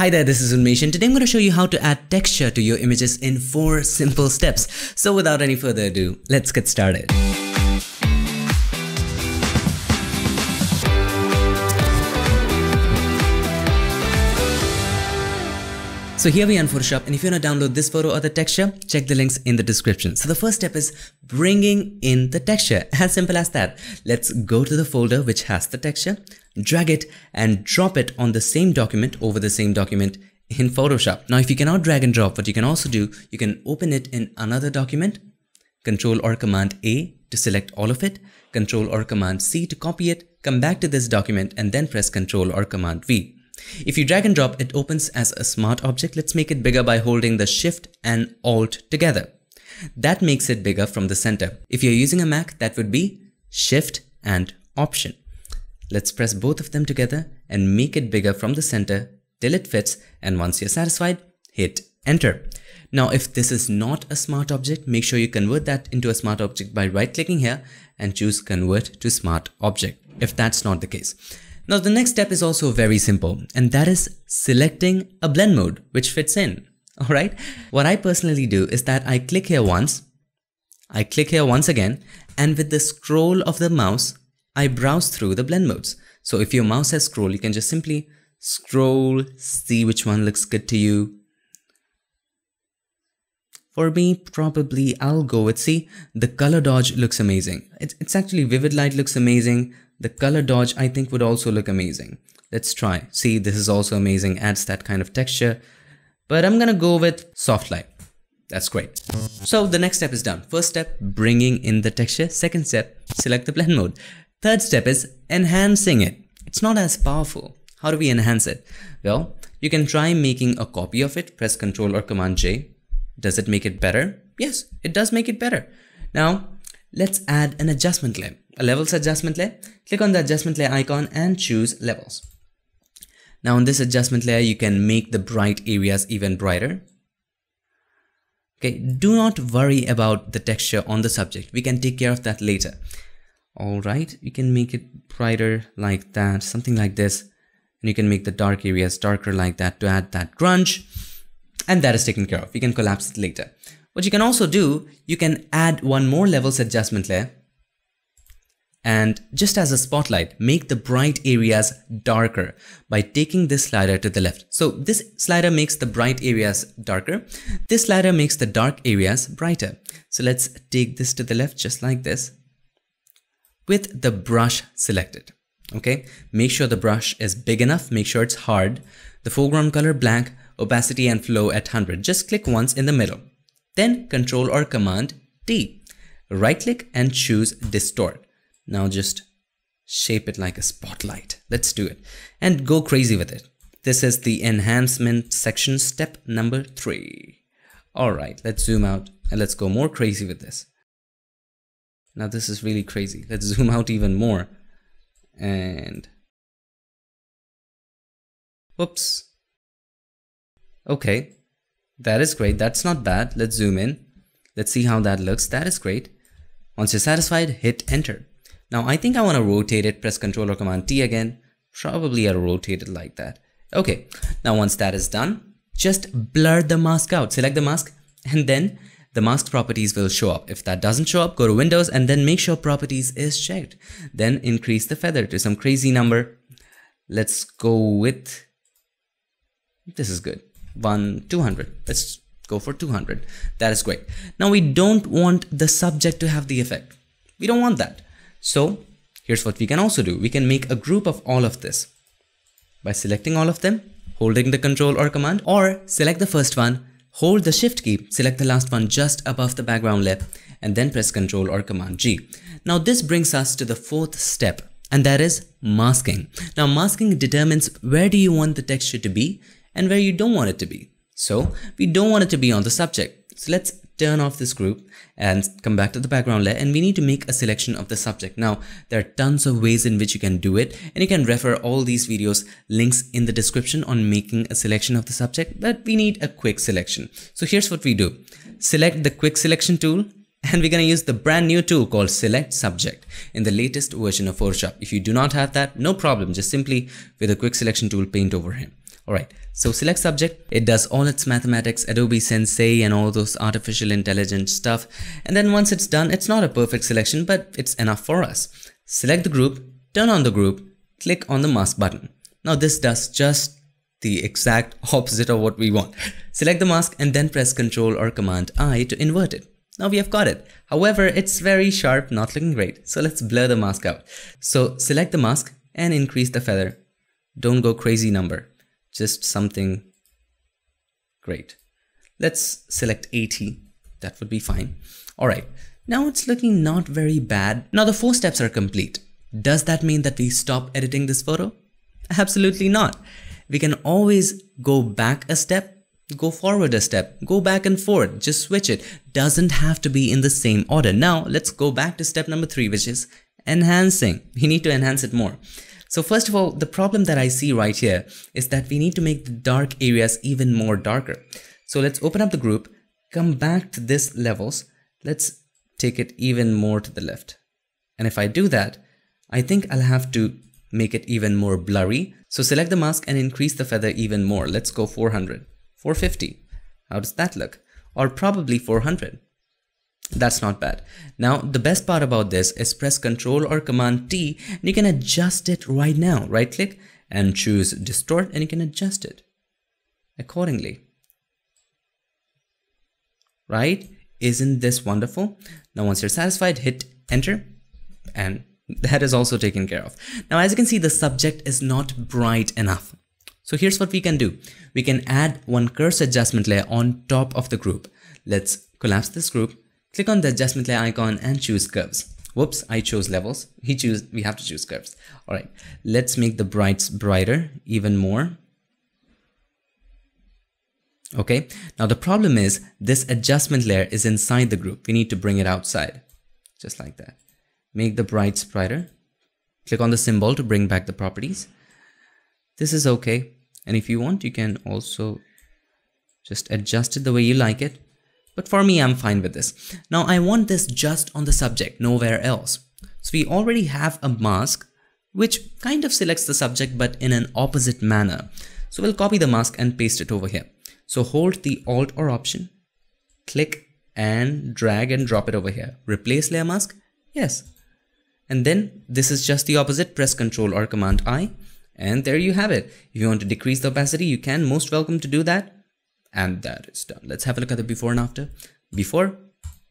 Hi there, this is Unmesh and today I'm going to show you how to add texture to your images in 4 simple steps. So without any further ado, let's get started. So here we are in Photoshop, and if you want to download this photo or the texture, check the links in the description. So the first step is bringing in the texture, as simple as that. Let's go to the folder which has the texture, drag it and drop it on the same document over the same document in Photoshop. Now if you cannot drag and drop, what you can also do, you can open it in another document, Control or Command A to select all of it, Control or Command C to copy it, come back to this document and then press Control or Command V. If you drag and drop, it opens as a smart object. Let's make it bigger by holding the Shift and Alt together. That makes it bigger from the center. If you're using a Mac, that would be Shift and Option. Let's press both of them together and make it bigger from the center till it fits, and once you're satisfied, hit Enter. Now if this is not a smart object, make sure you convert that into a smart object by right-clicking here and choose Convert to Smart Object if that's not the case. Now the next step is also very simple, and that is selecting a blend mode which fits in, alright? What I personally do is that I click here once, I click here once again, and with the scroll of the mouse, I browse through the blend modes. So if your mouse has scroll, you can just simply scroll, see which one looks good to you. For me, probably I'll go with C. The color dodge looks amazing. It's actually vivid light looks amazing. The color dodge I think would also look amazing. Let's try. See, this is also amazing, adds that kind of texture. But I'm gonna go with soft light. That's great. So the next step is done. First step, bringing in the texture. Second step, select the blend mode. Third step is enhancing it. It's not as powerful. How do we enhance it? Well, you can try making a copy of it. Press Ctrl or Command J. Does it make it better? Yes, it does make it better. Now, let's add an adjustment layer, a levels adjustment layer. Click on the adjustment layer icon and choose levels. Now in this adjustment layer, you can make the bright areas even brighter. Okay, do not worry about the texture on the subject. We can take care of that later. All right, you can make it brighter like that, something like this. And you can make the dark areas darker like that to add that grunge. And that is taken care of. We can collapse it later. What you can also do, you can add one more levels adjustment layer and just as a spotlight, make the bright areas darker by taking this slider to the left. So this slider makes the bright areas darker. This slider makes the dark areas brighter. So let's take this to the left just like this with the brush selected. Okay, make sure the brush is big enough, make sure it's hard. The foreground color black, opacity and flow at 100. Just click once in the middle. Then Control or Command D. Right click and choose Distort. Now just shape it like a spotlight. Let's do it and go crazy with it. This is the enhancement section, step number 3. All right, let's zoom out and let's go more crazy with this. Now this is really crazy. Let's zoom out even more and whoops. Okay. That is great. That's not bad. Let's zoom in. Let's see how that looks. That is great. Once you're satisfied, hit Enter. Now I think I want to rotate it. Press Ctrl or Command T again. Probably I'll rotate it like that. Okay. Now once that is done, just blur the mask out. Select the mask and then the mask properties will show up. If that doesn't show up, go to Windows and then make sure properties is checked. Then increase the feather to some crazy number. Let's go with, this is good. 200. Let's go for 200. That is great. Now we don't want the subject to have the effect. We don't want that. So here's what we can also do. We can make a group of all of this by selecting all of them, holding the Control or Command, or select the first one, hold the Shift key, select the last one just above the background layer, and then press Control or Command G. Now this brings us to the fourth step, and that is masking. Now masking determines where do you want the texture to be and where you don't want it to be. So we don't want it to be on the subject. So let's turn off this group and come back to the background layer, and we need to make a selection of the subject. Now there are tons of ways in which you can do it, and you can refer all these videos, links in the description on making a selection of the subject, but we need a quick selection. So here's what we do. Select the quick selection tool, and we're going to use the brand new tool called Select Subject in the latest version of Photoshop. If you do not have that, no problem, just simply with a quick selection tool paint over him. Alright, so select subject, it does all its mathematics, Adobe Sensei and all those artificial intelligence stuff, and then once it's done, it's not a perfect selection, but it's enough for us. Select the group, turn on the group, click on the mask button. Now this does just the exact opposite of what we want. Select the mask and then press Ctrl or Command I to invert it. Now we have got it. However, it's very sharp, not looking great. So let's blur the mask out. So select the mask and increase the feather. Don't go crazy number, just something great. Let's select 80. That would be fine. All right, now it's looking not very bad. Now the 4 steps are complete. Does that mean that we stop editing this photo? Absolutely not. We can always go back a step, go forward a step, go back and forth, just switch it. Doesn't have to be in the same order. Now let's go back to step number 3, which is enhancing. We need to enhance it more. So first of all, the problem that I see right here is that we need to make the dark areas even more darker. So let's open up the group, come back to this levels. Let's take it even more to the left. And if I do that, I think I'll have to make it even more blurry. So select the mask and increase the feather even more. Let's go 400, 450. How does that look? Or probably 400. That's not bad. Now, the best part about this is press Ctrl or Command T and you can adjust it right now. Right click and choose Distort and you can adjust it accordingly. Right? Isn't this wonderful? Now, once you're satisfied, hit Enter and that is also taken care of. Now, as you can see, the subject is not bright enough. So here's what we can do. We can add one cursor adjustment layer on top of the group. Let's collapse this group. Click on the adjustment layer icon and choose curves. Whoops, I chose levels. We have to choose curves. All right, let's make the brights brighter even more. Okay, now the problem is this adjustment layer is inside the group. We need to bring it outside, just like that. Make the brights brighter. Click on the symbol to bring back the properties. This is okay. And if you want, you can also just adjust it the way you like it. But for me, I'm fine with this. Now I want this just on the subject, nowhere else. So we already have a mask, which kind of selects the subject, but in an opposite manner. So we'll copy the mask and paste it over here. So hold the Alt or Option, click and drag and drop it over here. Replace layer mask, yes. And then this is just the opposite, press Ctrl or Command I, and there you have it. If you want to decrease the opacity, you can, most welcome to do that. And that is done. Let's have a look at the before and after. Before,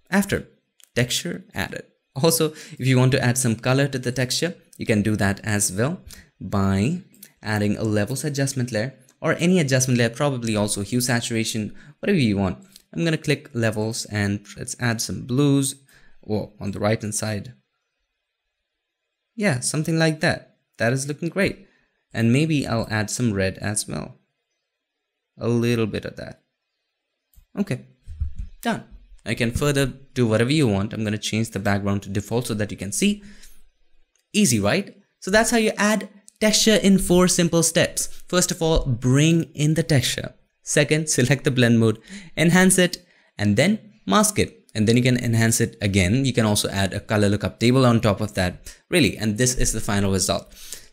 after, texture added. Also, if you want to add some color to the texture, you can do that as well by adding a levels adjustment layer or any adjustment layer, probably also hue, saturation, whatever you want. I'm gonna click levels and let's add some blues. Whoa, on the right hand side. Yeah, something like that. That is looking great. And maybe I'll add some red as well. A little bit of that. Okay, done. I can further do whatever you want. I'm going to change the background to default so that you can see. Easy, right? So that's how you add texture in 4 simple steps. First of all, bring in the texture. Second, select the blend mode, enhance it, and then mask it. And then you can enhance it again. You can also add a color lookup table on top of that. Really, and this is the final result.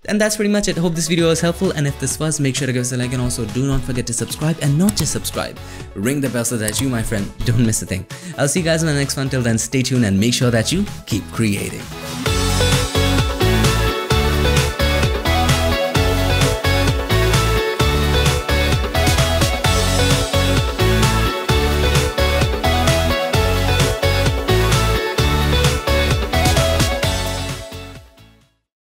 And that's pretty much it. Hope this video was helpful, and if this was, make sure to give us a like, and also do not forget to subscribe, and not just subscribe, ring the bell so that you, my friend, don't miss a thing. I'll see you guys in the next one. Till then, stay tuned and make sure that you keep creating.